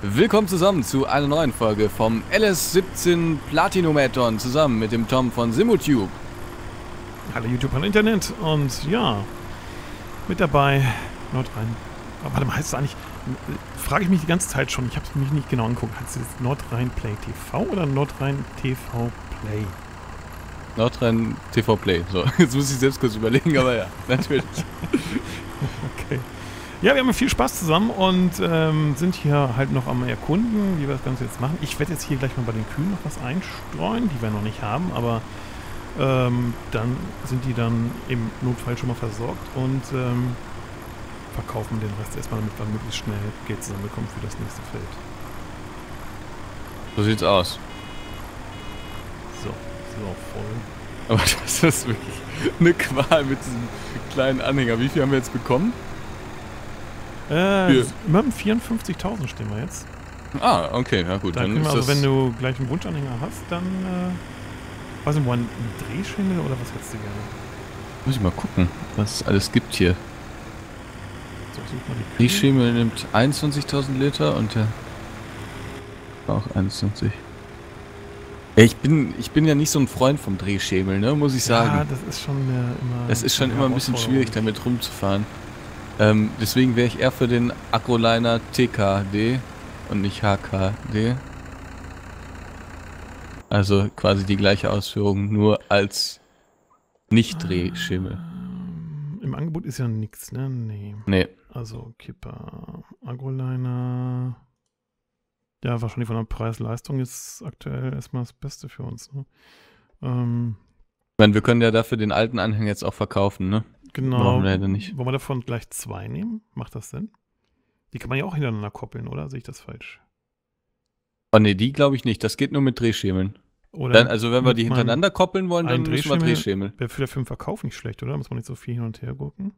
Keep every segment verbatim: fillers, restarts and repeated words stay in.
Willkommen zusammen zu einer neuen Folge vom L S siebzehn Platinum Edition zusammen mit dem Tom von SimuTube. Hallo YouTube, hallo Internet und ja, mit dabei Nordrhein. Oh, warte mal, heißt es eigentlich, frage ich mich die ganze Zeit schon, ich habe es mich nicht genau angeguckt. Heißt es Nordrhein Play T V oder Nordrhein T V Play? Nordrhein T V Play, so. Jetzt muss ich selbst kurz überlegen, aber ja, natürlich. Okay. Ja, wir haben viel Spaß zusammen und ähm, sind hier halt noch am Erkunden, wie wir das Ganze jetzt machen. Ich werde jetzt hier gleich mal bei den Kühen noch was einstreuen, die wir noch nicht haben, aber ähm, dann sind die dann im Notfall schon mal versorgt und ähm, verkaufen den Rest erstmal, damit wir möglichst schnell Geld zusammenbekommen für das nächste Feld. So sieht's aus. So, sind wir auch voll. Aber das ist wirklich eine Qual mit diesem kleinen Anhänger. Wie viel haben wir jetzt bekommen? Äh, ja. vierundfünfzigtausend stehen wir jetzt. Ah, okay, na gut. Dann dann ist also, das wenn du gleich einen Wunschanhänger hast, dann äh, weiß ich mal, einen Drehschindel oder was hättest du gerne? Muss ich mal gucken, was es alles gibt hier. So, ich such mal die Drehschindel nimmt einundzwanzigtausend Liter und der auch einundzwanzig. Ich bin, ich bin ja nicht so ein Freund vom Drehschemel, ne, muss ich sagen. Ja, das ist schon äh, immer... Das ist schon immer ein bisschen schwierig, damit rumzufahren. Ähm, deswegen wäre ich eher für den AgroLiner T K D und nicht H K D. Also quasi die gleiche Ausführung, nur als Nicht-Drehschemel. Ähm, Im Angebot ist ja nichts, ne? Nee. Nee. Also Kipper, AgroLiner. Ja, wahrscheinlich von der Preis-Leistung ist aktuell erstmal das Beste für uns. Ne? Ähm, ich meine, wir können ja dafür den alten Anhänger jetzt auch verkaufen, ne? Genau. Leider nicht. Wollen wir davon gleich zwei nehmen? Macht das Sinn? Die kann man ja auch hintereinander koppeln, oder? Sehe ich das falsch? Oh ne, die glaube ich nicht. Das geht nur mit Drehschemeln. Oder dann, also wenn wir die hintereinander koppeln wollen, dann müssen wir Drehschemel. Wäre für den Verkauf nicht schlecht, oder? Muss man nicht so viel hin und her gucken.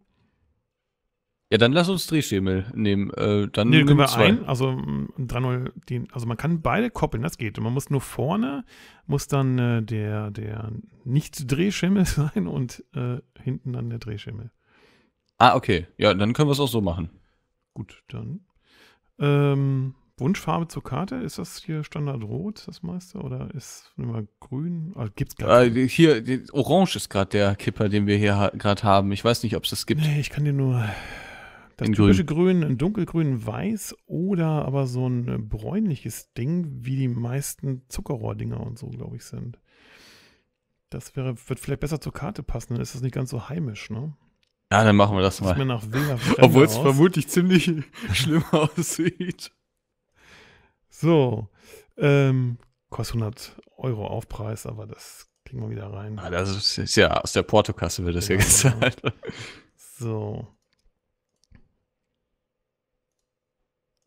Ja, dann lass uns Drehschemel nehmen. Äh, dann nee, können wir zwei. Ein, also, drei null, die, also man kann beide koppeln, das geht. Und man muss nur vorne, muss dann äh, der, der Nicht-Drehschemel sein und äh, hinten dann der Drehschemel. Ah, okay. Ja, dann können wir es auch so machen. Gut, dann. Ähm, Wunschfarbe zur Karte, ist das hier Standardrot, das meiste? Oder ist immer grün? Also gibt's gar nicht. Äh, hier, die, Orange ist gerade der Kipper, den wir hier ha gerade haben. Ich weiß nicht, ob es das gibt. Nee, ich kann dir nur... Das in typische Grün, ein dunkelgrün, weiß oder aber so ein bräunliches Ding, wie die meisten Zuckerrohr-Dinger und so, glaube ich, sind. Das wäre, wird vielleicht besser zur Karte passen, dann ist das nicht ganz so heimisch, ne? Ja, dann machen wir das, das mal. Mir nach Obwohl es vermutlich ziemlich schlimm aussieht. So, ähm, kostet hundert Euro Aufpreis, aber das kriegen wir wieder rein. Ah, das ist, ist ja aus der Portokasse wird das ja gezahlt. So.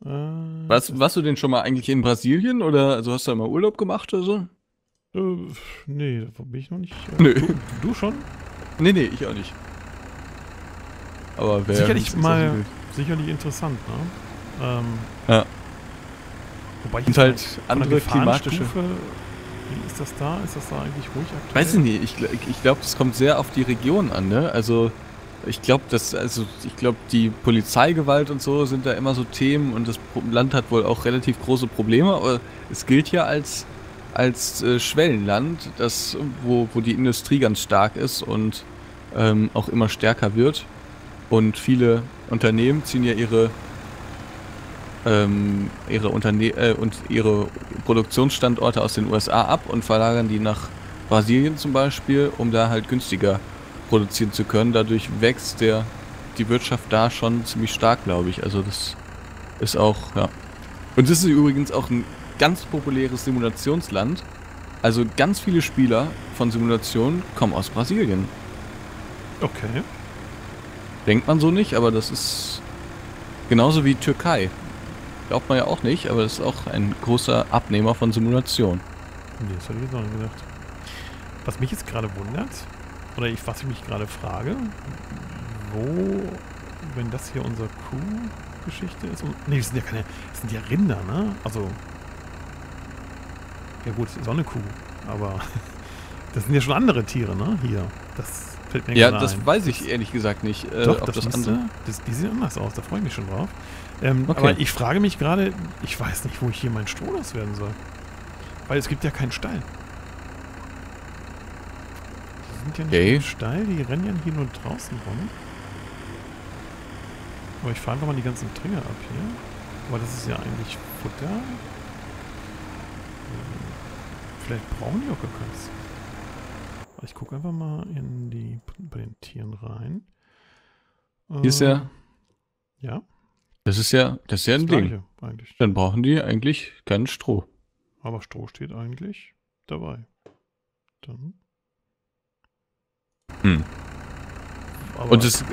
Warst, warst du denn schon mal eigentlich in Brasilien oder also hast du da mal Urlaub gemacht oder so? Äh, nee, da bin ich noch nicht. Äh, Nö. Du, du schon? Nee, nee, ich auch nicht. Aber wäre sicherlich mal sicherlich interessant, ne? Ähm, ja. Wobei ich und halt andere klimatische. Wie ist das da? Ist das da eigentlich ruhig aktuell? Weiß ich nicht. Ich, ich glaube, es kommt sehr auf die Region an, ne? Also ich glaube, dass also ich glaube, die Polizeigewalt und so sind da immer so Themen und das Land hat wohl auch relativ große Probleme. Aber es gilt ja als als äh, Schwellenland, das wo wo die Industrie ganz stark ist und ähm, auch immer stärker wird. Und viele Unternehmen ziehen ja ihre ähm, ihre Unterne äh, und ihre Produktionsstandorte aus den U S A ab und verlagern die nach Brasilien zum Beispiel, um da halt günstiger produzieren zu können. Dadurch wächst der die Wirtschaft da schon ziemlich stark, glaube ich. Also das ist auch, ja. Und das ist übrigens auch ein ganz populäres Simulationsland. Also ganz viele Spieler von Simulationen kommen aus Brasilien. Okay. Denkt man so nicht, aber das ist genauso wie Türkei. Glaubt man ja auch nicht, aber das ist auch ein großer Abnehmer von Simulationen. Nee, das hätte ich jetzt noch nicht gedacht. Was mich jetzt gerade wundert, oder ich, was ich mich gerade frage, wo, wenn das hier unsere Kuh-Geschichte ist, und, nee, das sind ja keine, das sind ja Rinder, ne? Also, ja gut, das ist auch eine Kuh, aber das sind ja schon andere Tiere, ne? Hier, das Fällt mir ja, das ein. Weiß ich ehrlich gesagt nicht. Äh, Doch, ob das, das andere. Das, die sieht anders aus, da freue ich mich schon drauf. Ähm, okay. Aber ich frage mich gerade, ich weiß nicht, wo ich hier meinen Stroh loswerden soll. Weil es gibt ja keinen Stall. Die sind ja nicht okay. im Stall, die rennen ja hier nur draußen rum. Aber ich fahre einfach mal die ganzen Tringer ab hier. Aber das ist ja eigentlich Futter. Vielleicht brauchen die auch gar keins. Ich gucke einfach mal in die, bei den Tieren rein. Hier ähm, ist ja... Ja? Das ist ja, das ist ja ein Ding. Eigentlich. Dann brauchen die eigentlich keinen Stroh. Aber Stroh steht eigentlich dabei. Dann. Hm. Aber und das,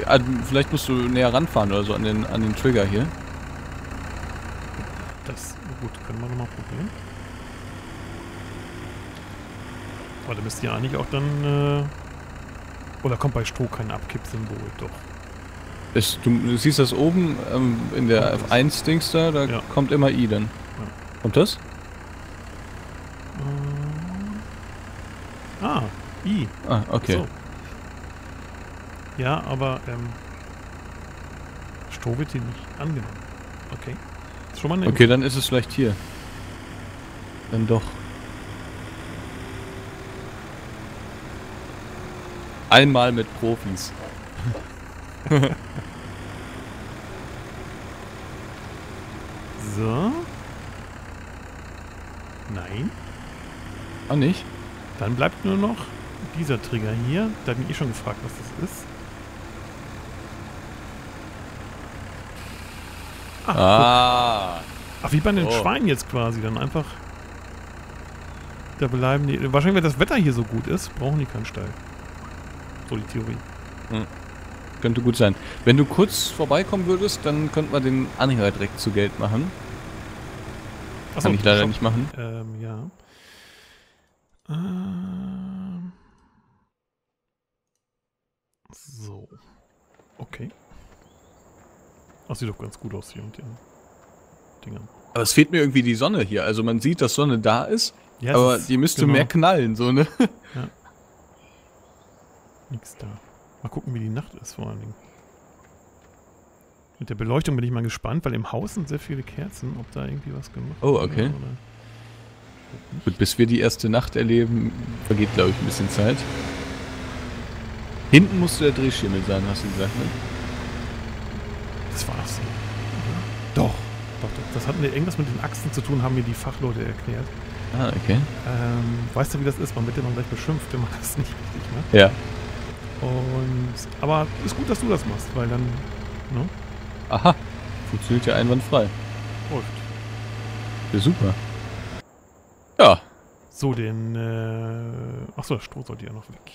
vielleicht musst du näher ranfahren oder so an den, an den Trigger hier. Das, gut, können wir nochmal probieren. Aber da müsst ihr eigentlich auch dann... Äh, oder kommt bei Stroh kein Abkippsymbol, doch. Es, du, du siehst das oben ähm, in der F eins-Dings da, da ja. kommt immer I dann. Ja. Kommt das? Ähm, ah, I. Ah, okay. So. Ja, aber ähm, Stroh wird hier nicht angenommen. Okay. Ist schon mal eine okay, dann ist es vielleicht hier. Dann doch. Einmal mit Profis. So. Nein. Auch nicht. Dann bleibt nur noch dieser Trigger hier. Da bin ich schon gefragt, was das ist. Ach, ah. Ach, wie bei den oh. Schweinen jetzt quasi. Dann einfach... Da bleiben die... Wahrscheinlich, weil das Wetter hier so gut ist, brauchen die keinen Stall. So die Theorie. Hm. Könnte gut sein. Wenn du kurz vorbeikommen würdest, dann könnten wir den Anhänger direkt zu Geld machen. Achso, kann ich leider nicht machen. Ähm, ja. Ähm. So. Okay. Das sieht doch ganz gut aus hier mit den Dingern. Aber es fehlt mir irgendwie die Sonne hier. Also man sieht, dass Sonne da ist, yes, aber die müsste genau. mehr knallen, so ne? Ja. Nix da. Mal gucken, wie die Nacht ist vor allen Dingen. Mit der Beleuchtung bin ich mal gespannt, weil im Haus sind sehr viele Kerzen, ob da irgendwie was gemacht wird. Oh, okay. Gut, bis wir die erste Nacht erleben, vergeht, glaube ich, ein bisschen Zeit. Hinten musste der Drehschimmel sein, hast du gesagt, ne? Das war's. Mhm. Doch. Doch, doch. Das hat irgendwas mit den Achsen zu tun, haben mir die Fachleute erklärt. Ah, okay. Ähm, weißt du, wie das ist? Man wird ja noch gleich beschimpft, wenn man das nicht richtig macht. Ja. Und, aber ist gut, dass du das machst, weil dann, ne? Aha, funktioniert ja einwandfrei. Läuft. Ja, super. Ja. So, den, äh, achso, der Stroh sollte ja noch weg.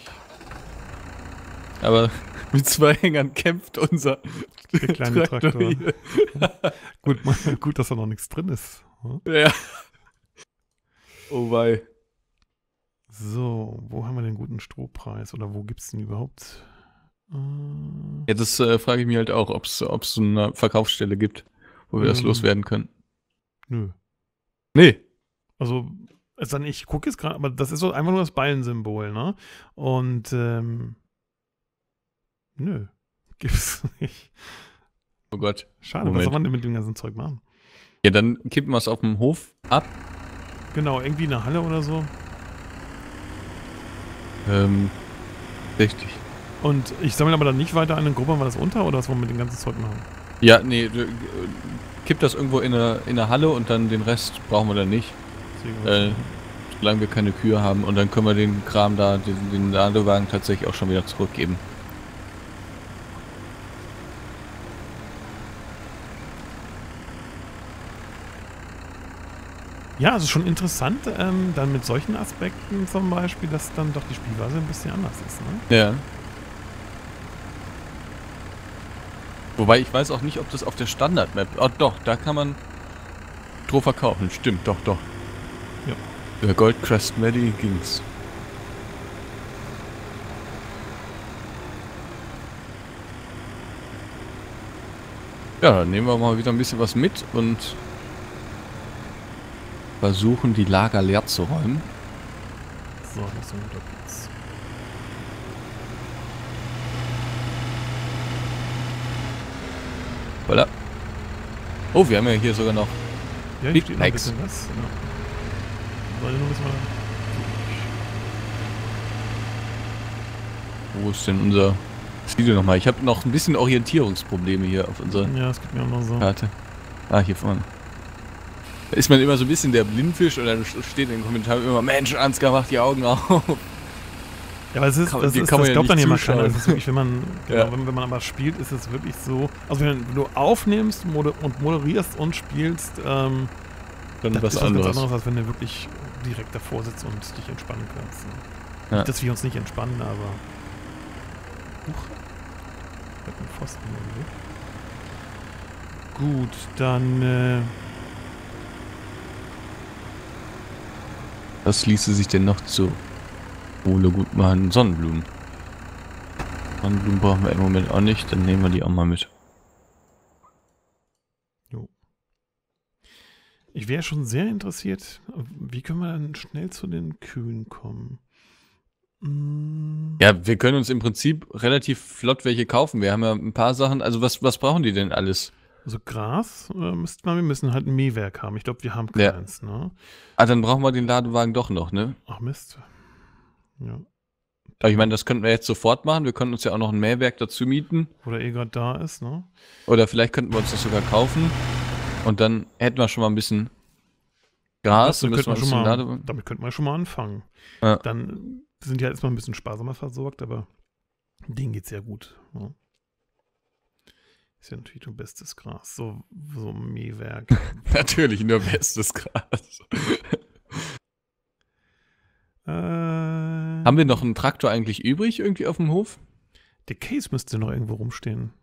Aber mit zwei Hängern kämpft unser der kleine Traktor. Traktor. gut, man, gut, dass da noch nichts drin ist. Hm? Ja. Oh wei. So, wo haben wir den guten Strohpreis? Oder wo gibt es den überhaupt? Äh, ja, das äh, frage ich mich halt auch, ob es so eine Verkaufsstelle gibt, wo wir ähm, das loswerden können. Nö. Nee. Also, also ich gucke jetzt gerade, aber das ist so einfach nur das Ballensymbol, ne? Und, ähm, nö. Gibt's nicht. Oh Gott. Schade, Moment. Was soll man denn mit dem ganzen Zeug machen? Ja, dann kippen wir es auf dem Hof ab. Genau, irgendwie in der Halle oder so. Ähm, richtig. Und ich sammle aber dann nicht weiter an den Gruppen, weil das unter oder was wollen wir mit dem ganzen Zeug machen? Ja, nee, kipp das irgendwo in der, in der Halle und dann den Rest brauchen wir dann nicht. Äh, solange wir keine Kühe haben und dann können wir den Kram da, den, den Ladewagen tatsächlich auch schon wieder zurückgeben. Ja, also schon interessant, ähm, dann mit solchen Aspekten zum Beispiel, dass dann doch die Spielweise ein bisschen anders ist, ne? Ja. Wobei ich weiß auch nicht, ob das auf der Standard-Map... Oh doch, da kann man Stroh verkaufen. Stimmt, doch, doch. Ja. Goldcrest Medi ging's. Ja, dann nehmen wir mal wieder ein bisschen was mit und... versuchen, die Lager leer zu räumen. So, das ist ein guter Platz. Voilà. Oh, wir haben ja hier sogar noch ja, Big Max. Noch ein was. Ja. Noch was Wo ist denn unser Siegel nochmal? Ich habe noch ein bisschen Orientierungsprobleme hier auf unserer ja, das geht mir immer so. Karte. Ah, hier vorne. Da ist man immer so ein bisschen der Blindfisch und dann steht in den Kommentaren immer, Mensch, Ansgar macht die Augen auf. Ja, aber es ist, kann, das, ist, das ja glaubt dann jemand keiner. Das ist wirklich, wenn man, genau, ja. wenn, wenn man aber spielt, ist es wirklich so, also wenn du aufnimmst moder und moderierst und spielst, ähm, dann was ist anderes. Ganz anderes, als wenn du wirklich direkt davor sitzt und dich entspannen kannst. Ja. Nicht, dass wir uns nicht entspannen, aber... Huch. Ich hab einen Pfosten irgendwie. Gut, dann... Äh, was ließe sich denn noch zu... Kohle gut machen. Sonnenblumen. Sonnenblumen brauchen wir im Moment auch nicht, dann nehmen wir die auch mal mit. Jo. Ich wäre schon sehr interessiert, wie können wir dann schnell zu den Kühen kommen? Hm. Ja, wir können uns im Prinzip relativ flott welche kaufen. Wir haben ja ein paar Sachen, also was, was brauchen die denn alles? Also Gras äh, müssten wir, wir müssen halt ein Mähwerk haben. Ich glaube, wir haben keins, ja. ne? Ah, dann brauchen wir den Ladewagen doch noch, ne? Ach Mist. Ja. Aber ich meine, das könnten wir jetzt sofort machen. Wir könnten uns ja auch noch ein Mähwerk dazu mieten. Oder eh gerade da ist, ne? Oder vielleicht könnten wir uns das sogar kaufen. Und dann hätten wir schon mal ein bisschen Gras. Ja, und wir schon mal, damit könnten wir schon mal anfangen. Ja. Dann sind die halt erstmal ein bisschen sparsamer versorgt, aber denen geht's ja gut. Ja. Ist ja natürlich nur bestes Gras. So, so ein Mähwerk. Natürlich nur bestes Gras. Äh, Haben wir noch einen Traktor eigentlich übrig irgendwie auf dem Hof? Der Case müsste noch irgendwo rumstehen.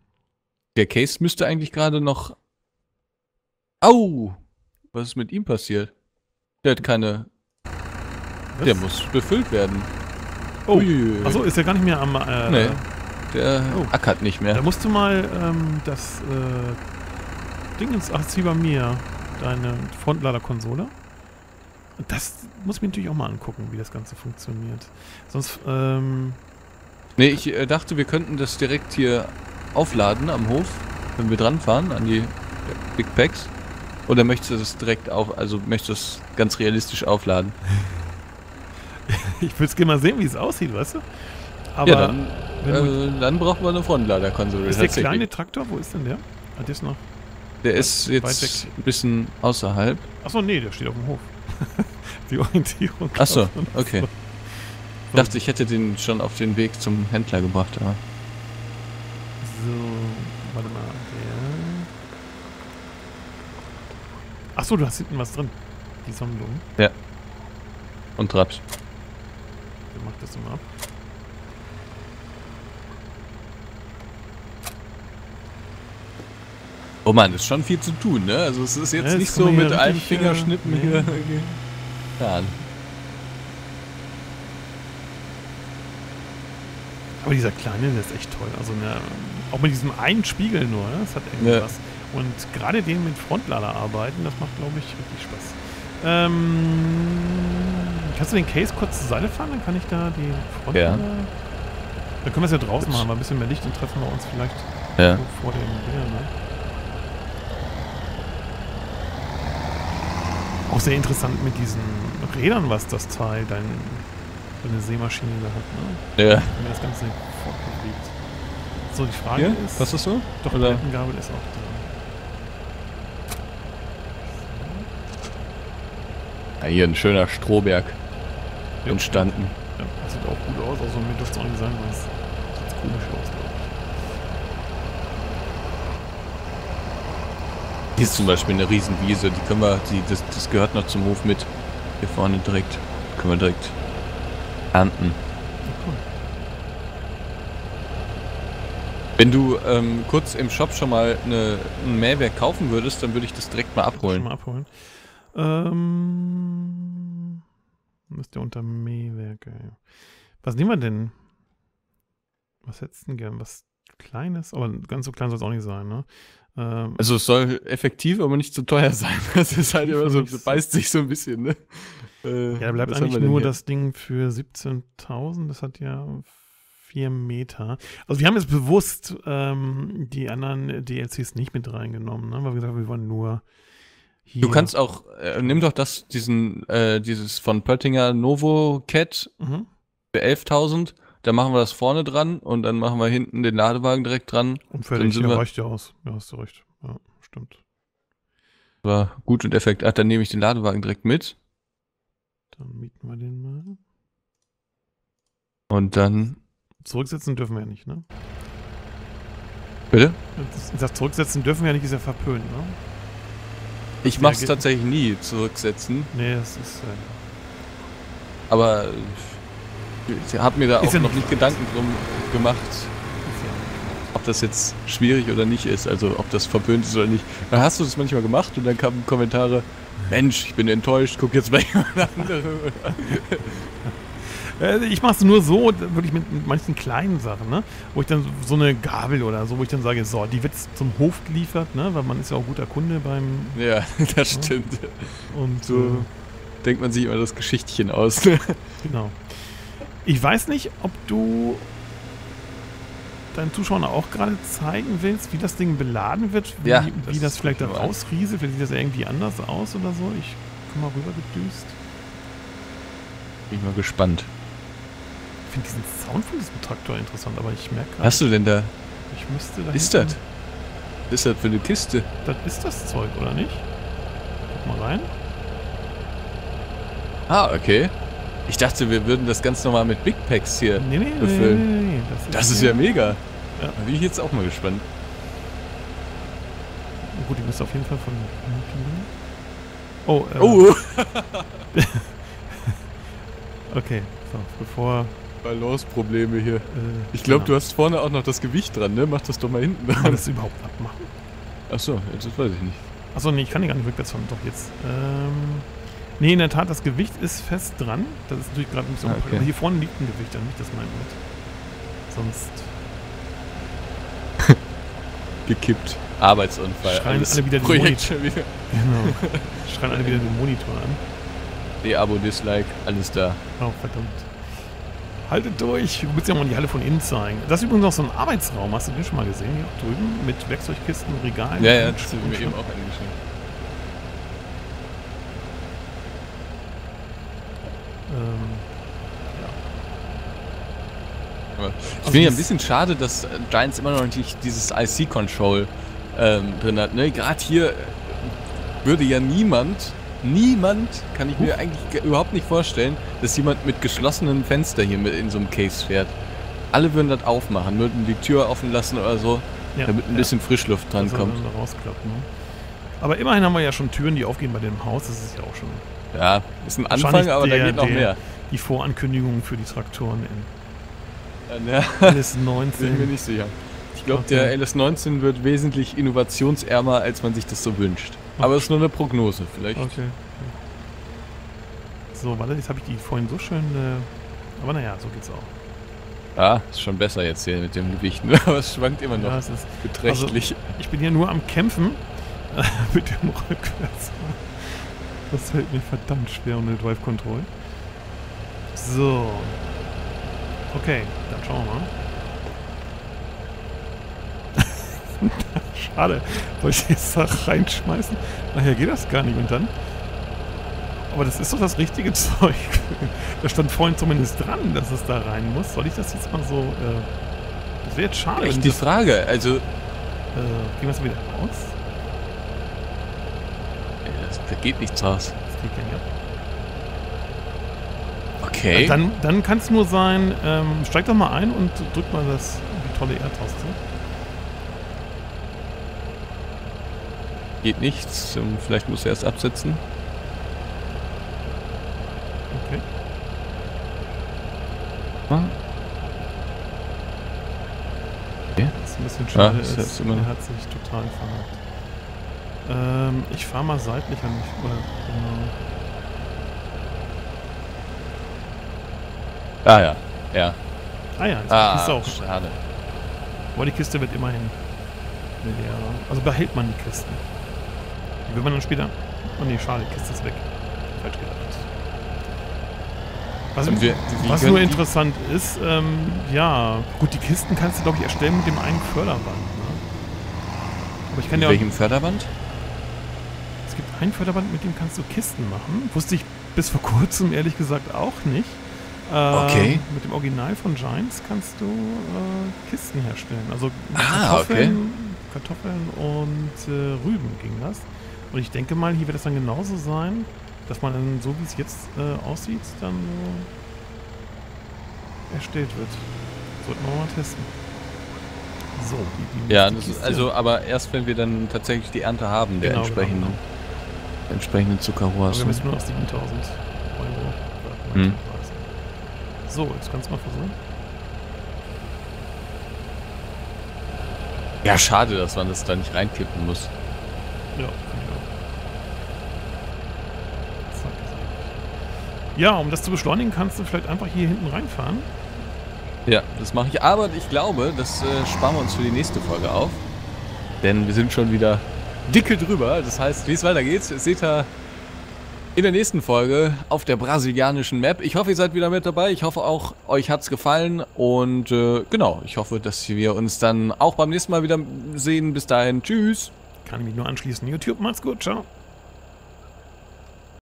Der Case müsste eigentlich gerade noch... Au! Was ist mit ihm passiert? Der hat keine... Was? Der muss befüllt werden. Oh, achso, ist er gar nicht mehr am... Äh, nee, der oh. ackert nicht mehr. Da musst du mal ähm, das äh, Ding ins... Ach, wie bei mir. Deine Frontladerkonsole. Das muss ich mir natürlich auch mal angucken, wie das Ganze funktioniert. Sonst, ähm... Nee, ich äh, dachte, wir könnten das direkt hier aufladen am Hof, wenn wir dran fahren, an die Big Packs. Oder möchtest du das direkt auch, also möchtest du das ganz realistisch aufladen? Ich würde es gerne mal sehen, wie es aussieht, weißt du? Aber ja, dann, äh, dann brauchen wir eine Frontladerkonsole. Ist der kleine Traktor, wo ist denn der? Hat der noch? Der ist jetzt ein bisschen außerhalb. Achso, nee, der steht auf dem Hof. Die Orientierung. Achso, okay. So. Ich dachte, ich hätte den schon auf den Weg zum Händler gebracht, aber. So, warte mal. Ja. Achso, du hast hinten was drin. Die Sonnenblumen. Ja. Und Traps. Dann mach das mal ab. Oh Mann, ist schon viel zu tun, ne? Also es ist jetzt, ja, jetzt nicht so mit richtig, einem Fingerschnippen nee. hier. Okay. Ja. Aber dieser kleine, der ist echt toll. Also ne, auch mit diesem einen Spiegel nur, ne? Das hat irgendwas. Ja. Und gerade den mit Frontlader arbeiten, das macht, glaube ich, richtig Spaß. Ähm, kannst du den Case kurz zur Seite fahren? Dann kann ich da die Frontlader... Ja. Dann können wir es ja draußen machen, mal ein bisschen mehr Licht und treffen wir uns vielleicht ja. so vor dem Bier, ne? Auch sehr interessant mit diesen Rädern, was das Teil dein, deine Seemaschine da hat, ne? Ja. Wenn das Ganze fortbewegt. So, die Frage ja? ist... Was ist so? Doch, die Gabel ist auch da. Ja, hier ein schöner Strohberg ja. entstanden. Ja, das sieht auch gut aus, also mir dürfte es auch nicht sein, sonst sieht es komisch aus, glaube ich. Hier ist zum Beispiel eine Riesenwiese, die können wir, die, das, das gehört noch zum Hof mit. Hier vorne direkt, können wir direkt ernten. Cool. Wenn du ähm, kurz im Shop schon mal eine, ein Mähwerk kaufen würdest, dann würde ich das direkt mal abholen. Schon mal abholen. Ähm, müsst ihr unter Mähwerke. Ja. Was nehmen wir denn? Was hättest du denn gern? Was Kleines? Aber ganz so klein soll es auch nicht sein, ne? Also es soll effektiv, aber nicht zu teuer sein. Das ist halt immer so, das beißt sich so ein bisschen, ne? Äh, ja, da bleibt eigentlich nur hier das Ding für siebzehntausend. Das hat ja vier Meter. Also wir haben jetzt bewusst ähm, die anderen D L Cs nicht mit reingenommen, ne? Weil wir gesagt haben, wir wollen nur hier. Du kannst auch, äh, nimm doch das, diesen, äh, dieses von Pöttinger Novo Cat mhm. für elftausend. Dann machen wir das vorne dran und dann machen wir hinten den Ladewagen direkt dran. Und fertig, ja, reicht ja aus. Ja, hast du recht. Ja, stimmt. War gut und effekt. Ach, dann nehme ich den Ladewagen direkt mit. Dann mieten wir den mal. Und dann... Zurücksetzen dürfen wir ja nicht, ne? Bitte? Ich sag, zurücksetzen dürfen wir ja nicht, ist ja verpönt, ne? Ich mach's ja, tatsächlich nie, zurücksetzen. Nee, das ist... Äh, Aber... Ich habe mir da auch ja noch nicht Gedanken drum gemacht, ob das jetzt schwierig oder nicht ist, also ob das verpönt ist oder nicht. Dann hast du das manchmal gemacht und dann kamen Kommentare, Mensch, ich bin enttäuscht, guck jetzt mal jemand andere. Ich mache es nur so, wirklich mit, mit manchen kleinen Sachen, ne? Wo ich dann so eine Gabel oder so, wo ich dann sage, so, die wird zum Hof geliefert, ne? Weil man ist ja auch guter Kunde beim... Ja, das ne? stimmt. Und so äh, denkt man sich immer das Geschichtchen aus. Genau. Ich weiß nicht, ob du deinen Zuschauern auch gerade zeigen willst, wie das Ding beladen wird, wie, ja, wie das, das vielleicht da rausrieselt, vielleicht sieht das irgendwie anders aus oder so. Ich komme mal rüber gedüst. Bin ich mal gespannt. Ich finde diesen Sound von diesem Traktor interessant, aber ich merke gerade... Hast du denn da... Ich müsste da... Ist das? Was ist das für eine Kiste? Das ist das Zeug, oder nicht? Guck mal rein. Ah, okay. Ich dachte, wir würden das Ganze nochmal mit Big Packs hier nee, nee, befüllen. Nee, nee, nee, das ist, das ist ja mega. Ja. Da bin ich jetzt auch mal gespannt. Oh, gut, die müsste auf jeden Fall von... Oh, äh... Oh. Okay, so, bevor... Balance-Probleme hier. Äh, ich glaube, genau. Du hast vorne auch noch das Gewicht dran, ne? Mach das doch mal hinten dran. Kann man das überhaupt abmachen? Achso, das weiß ich nicht. Achso, nee, ich kann die gar nicht rückwärts fahren. Doch, jetzt... Ähm... Nee, in der Tat, das Gewicht ist fest dran. Das ist natürlich gerade ein bisschen unpraktisch. Aber hier vorne liegt ein Gewicht, dann nicht das mein mit. Sonst. Gekippt. Arbeitsunfall. Schreien alles alle wieder den Monitor. Wieder. Genau. Schreien alle wieder den Monitor an. De-Abo, Dislike, alles da. Oh, verdammt. Haltet durch. Du willst ja mal die Halle von innen zeigen. Das ist übrigens noch so ein Arbeitsraum. Hast du den schon mal gesehen? Hier auch drüben mit Werkzeugkisten, Regalen. Ja, ja, das haben wir eben auch angeschaut. Ja. Ich finde ja ein bisschen schade, dass Giants immer noch nicht dieses I C-Control ähm, drin hat. Ne? Gerade hier würde ja niemand, niemand, kann ich mir eigentlich überhaupt nicht vorstellen, dass jemand mit geschlossenem Fenster hier mit in so einem Case fährt. Alle würden das aufmachen, würden die Tür offen lassen oder so, ja, damit ein ja. bisschen Frischluft dran also, kommt. Rausklappt, ne? Aber immerhin haben wir ja schon Türen, die aufgehen bei dem Haus, das ist ja auch schon... Ja, ist ein Anfang, aber der, da geht noch der, mehr. Die Vorankündigungen für die Traktoren in ja, L S neunzehn. Bin ich mir nicht sicher. Ich glaube, okay. Der L S neunzehn wird wesentlich innovationsärmer, als man sich das so wünscht. Okay. Aber es ist nur eine Prognose, vielleicht. Okay. Okay. So, warte, jetzt habe ich die vorhin so schön... Äh, aber naja, so geht's auch. Ja, ist schon besser jetzt hier mit dem Gewicht, ne? Aber es schwankt immer noch ja, es ist, beträchtlich. Also, ich bin hier nur am Kämpfen äh, mit dem Rückwärts. Das fällt mir verdammt schwer ohne Drive Control. So. Okay, dann schauen wir mal. Schade. Soll ich jetzt da reinschmeißen? Nachher geht das gar nicht und dann. Aber das ist doch das richtige Zeug. Da stand vorhin zumindest dran, dass es da rein muss. Soll ich das jetzt mal so. Äh, das wäre jetzt schade. Echt die Frage. Also. Äh, gehen wir es wieder raus? Da geht nichts raus. Das geht ja nicht ab. Okay. Dann, dann kann es nur sein, ähm, steig doch mal ein und drück mal das, die tolle R-Taste. Geht nichts. Vielleicht muss er erst absetzen. Okay. Ah. Okay. Das ist ein bisschen schade. Ah, ist ist, immer er hat sich total verhakt. Ähm, ich fahre mal seitlich an mich. Äh, ah ja, ja. Ah ja, ah, die Kiste auch. Schade. Aber die Kiste wird immerhin leer. Also behält man die Kisten. Die will man dann später... Oh ne, schade, die Kiste ist weg. Falsch gedacht. Was, wir, wir was nur interessant ist, ähm, ja, gut, die Kisten kannst du, glaube ich, erstellen mit dem einen Förderband. Ne? Aber ich kann mit ja welchem auch, Förderband? Es gibt ein Förderband, mit dem kannst du Kisten machen. Wusste ich bis vor kurzem, ehrlich gesagt, auch nicht. Äh, okay. Mit dem Original von Giants kannst du äh, Kisten herstellen. Also ah, Kartoffeln, okay. Kartoffeln und äh, Rüben ging das. Und ich denke mal, hier wird es dann genauso sein. Dass man dann, so wie es jetzt äh, aussieht, dann äh, erstellt wird. Sollten wir mal testen. So, die, die Ja, die das ist also aber erst, wenn wir dann tatsächlich die Ernte haben, der genau, entsprechenden, genau, genau. entsprechenden Zuckerrohr. Wir müssen nur noch siebentausend Euro hm. So, jetzt kannst du mal versuchen. Ja, schade, dass man das da nicht reinkippen muss. Ja. Ja, um das zu beschleunigen, kannst du vielleicht einfach hier hinten reinfahren. Ja, das mache ich. Aber ich glaube, das äh, sparen wir uns für die nächste Folge auf. Denn wir sind schon wieder dicke drüber. Das heißt, wie es weitergeht, seht ihr in der nächsten Folge auf der brasilianischen Map. Ich hoffe, ihr seid wieder mit dabei. Ich hoffe auch, euch hat's gefallen. Und äh, genau, ich hoffe, dass wir uns dann auch beim nächsten Mal wieder sehen. Bis dahin, tschüss. Kann ich mich nur anschließen. YouTube, macht's gut, ciao.